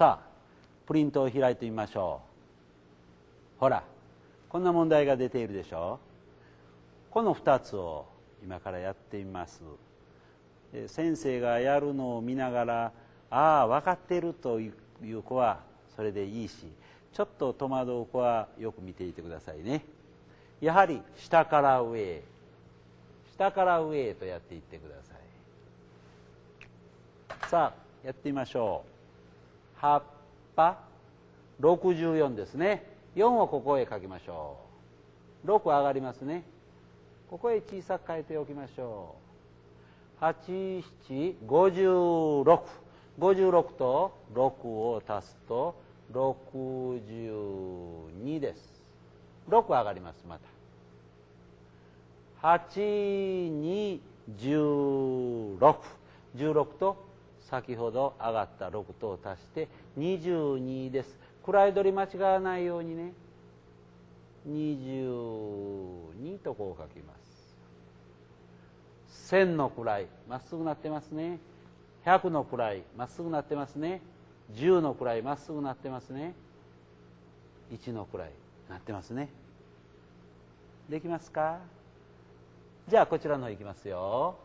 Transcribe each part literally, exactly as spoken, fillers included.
さあプリントを開いてみましょう。ほら、こんな問題が出ているでしょう。このふたつを今からやってみます。先生がやるのを見ながら「ああ分かってる」という子はそれでいいし、ちょっと戸惑う子はよく見ていてくださいね。やはり下から上へ、下から上へとやっていってください。さあやってみましょう。葉っぱろくじゅうよんですね。よんをここへ書きましょう。ろく上がりますね。ここへ小さく書いておきましょう。はち、なな、ごじゅうろく。ごじゅうろくとろくを足すとろくじゅうにです。ろく上がります。またはち、に、じゅうろく。 じゅうろくと先ほど上がったろくと足してにじゅうにです。位取り間違わないようにね。にじゅうにとこう書きます。せんの位まっすぐなってますね。ひゃくの位まっすぐなってますね。じゅうの位まっすぐなってますね。いちの位なってますね。できますか？じゃあこちらの方いきますよ。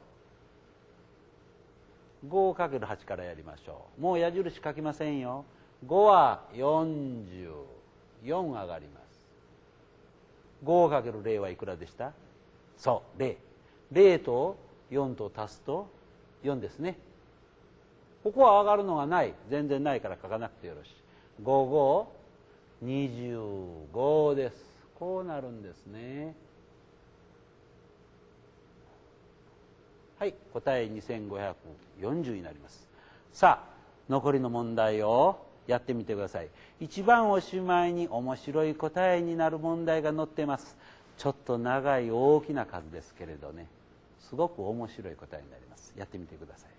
ごかけるはち からやりましょう。もう矢印書きませんよ。ごはよんじゅうよん上がります。 ごかけるれい はいくらでした？そう、れい。れいとよんと足すとよんですね。ここは上がるのがない、全然ないから書かなくてよろしい。ごじゅうご、にじゅうごです。こうなるんですね。はい、答えにせんごひゃくよんじゅうになります。さあ残りの問題をやってみてください。一番おしまいに面白い答えになる問題が載っています。ちょっと長い大きな数ですけれどね、すごく面白い答えになります。やってみてください。